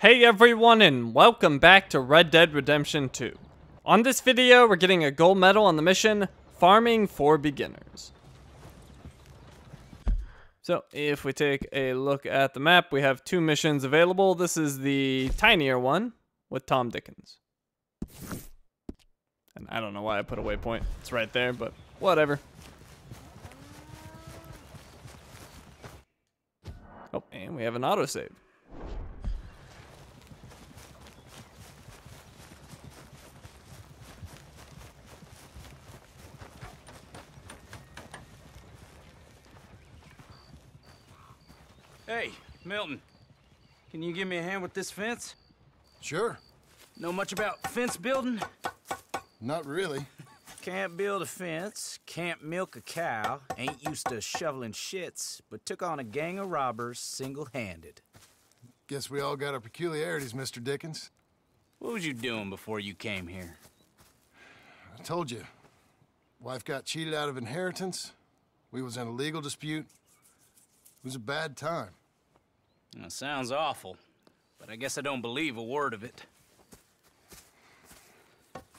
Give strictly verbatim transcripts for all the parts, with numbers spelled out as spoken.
Hey everyone, and welcome back to Red Dead Redemption two. On this video, we're getting a gold medal on the mission, Farming for Beginners. So, if we take a look at the map, we have two missions available. This is the tinier one with Tom Dickens. And I don't know why I put a waypoint. It's right there, but whatever. Oh, and we have an autosave. Hey, Milton, can you give me a hand with this fence? Sure. Know much about fence building? Not really. Can't build a fence, can't milk a cow, ain't used to shoveling shits, but took on a gang of robbers single-handed. Guess we all got our peculiarities, Mister Dickens. What was you doing before you came here? I told you. Wife got cheated out of inheritance. We was in a legal dispute. It was a bad time. That sounds awful, but I guess I don't believe a word of it.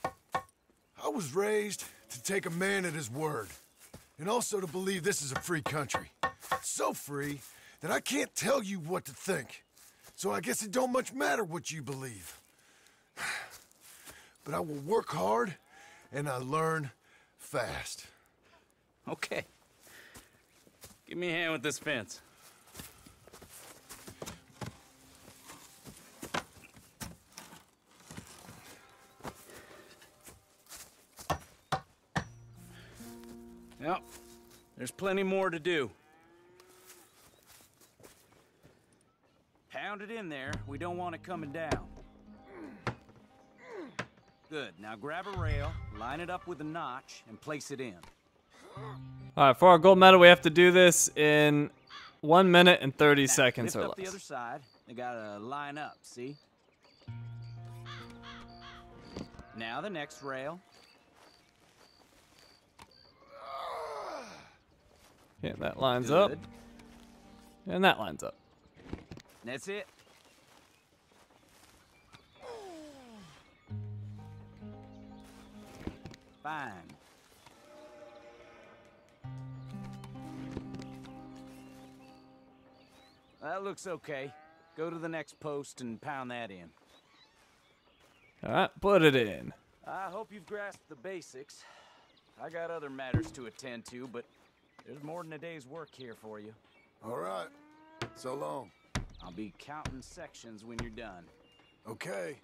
I was raised to take a man at his word, and also to believe this is a free country. So free that I can't tell you what to think. So I guess it don't much matter what you believe. But I will work hard, and I learn fast. Okay. Give me a hand with this fence. Now, there's plenty more to do. Pound it in there. We don't want it coming down. Good. Now grab a rail, line it up with a notch, and place it in. Alright, for our gold medal, we have to do this in one minute and thirty seconds or less. Lift up the other side. They gotta line up, see? Now the next rail. Yeah, that lines Good. up. And that lines up. That's it. Fine. That looks okay. Go to the next post and pound that in. All right, put it in. I hope you've grasped the basics. I got other matters to attend to, but there's more than a day's work here for you. All right. So long. I'll be counting sections when you're done. Okay.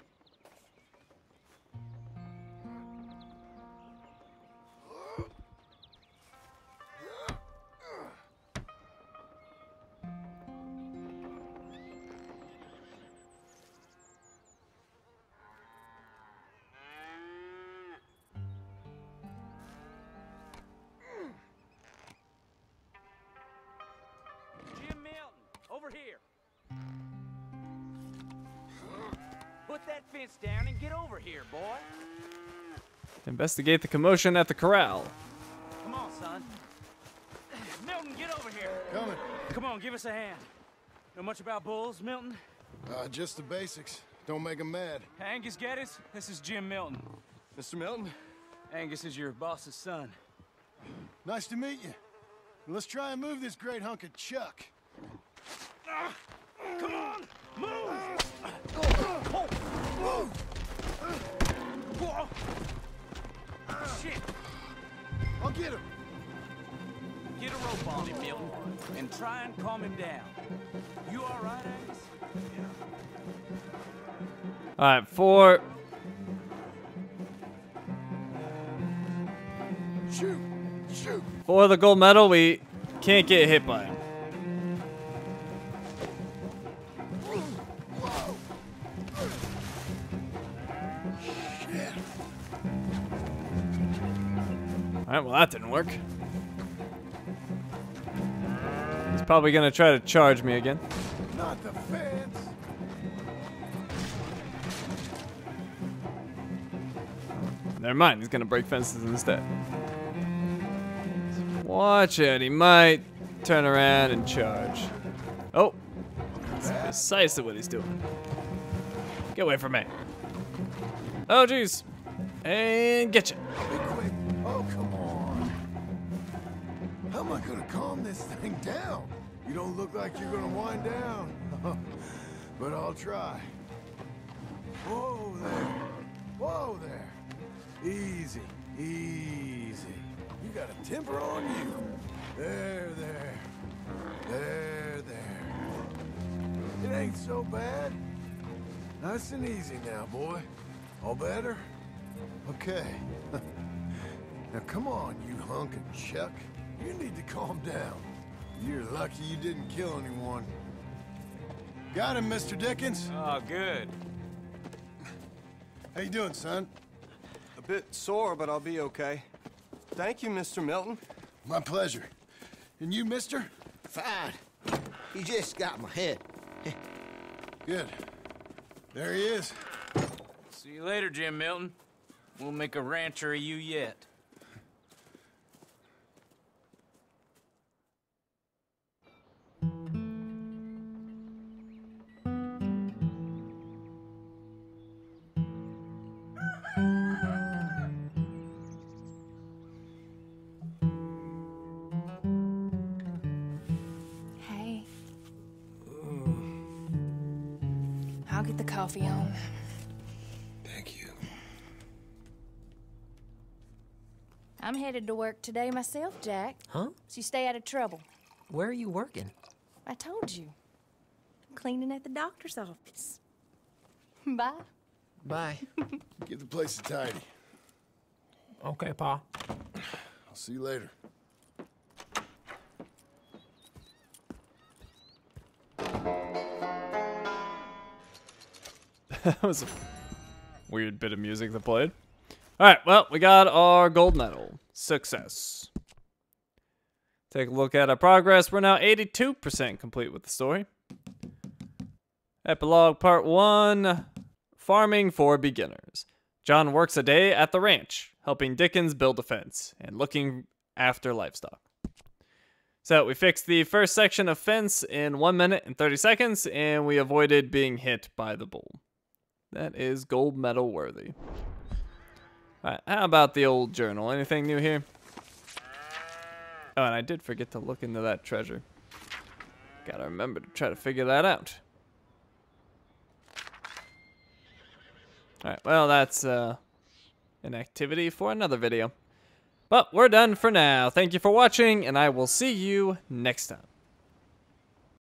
That fence down and get over here, boy. Investigate the commotion at the corral. Come on, son. Milton, get over here. Coming. Come on, give us a hand. Know much about bulls, Milton? Uh, just the basics. Don't make them mad. Angus Geddes, this is Jim Milton. Mister Milton? Angus is your boss's son. Nice to meet you. Let's try and move this great hunk of chuck. Uh, come on, move! Uh, oh. Whoa. Whoa. Uh, Shit! I'll get him! Get a rope on him, Milton, and try and calm him down. You alright, Angus? Yeah. Alright, four. Shoot! Shoot! For the gold medal, we can't get hit by him. Alright, well that didn't work. He's probably gonna try to charge me again. Not the fence. Never mind, he's gonna break fences instead. Watch it, he might turn around and charge. Oh, that's precisely what he's doing. Get away from me. Oh, jeez. And getcha. Be quick. Oh, come on. How am I gonna calm this thing down? You don't look like you're gonna wind down. But I'll try. Whoa there. Whoa there. Easy. Easy. You got a temper on you. There, there. There, there. It ain't so bad. Nice and easy now, boy. All better? Okay. Now come on, you hunk of Chuck. You need to calm down. You're lucky you didn't kill anyone. Got him, Mister Dickens. Oh, good. How you doing, son? A bit sore, but I'll be okay. Thank you, Mister Milton. My pleasure. And you, mister? Fine. He just got my head. Good. There he is. See you later, Jim Milton. We'll make a rancher of you yet. Hey. Ooh. I'll get the coffee on. I'm headed to work today myself, Jack. Huh? So you stay out of trouble. Where are you working? I told you. I'm cleaning at the doctor's office. Bye. Bye. Give the place a tidy. Okay, Pa. I'll see you later. That was a weird bit of music that played. Alright, well, we got our gold medal. Success. Take a look at our progress. We're now eighty-two percent complete with the story. Epilogue Part one. Farming for Beginners. John works a day at the ranch, helping Dickens build a fence and looking after livestock. So, we fixed the first section of fence in one minute and thirty seconds, and we avoided being hit by the bull. That is gold medal worthy. Alright, how about the old journal? Anything new here? Oh, and I did forget to look into that treasure. Gotta remember to try to figure that out. Alright, well, that's uh, an activity for another video. But we're done for now. Thank you for watching, and I will see you next time.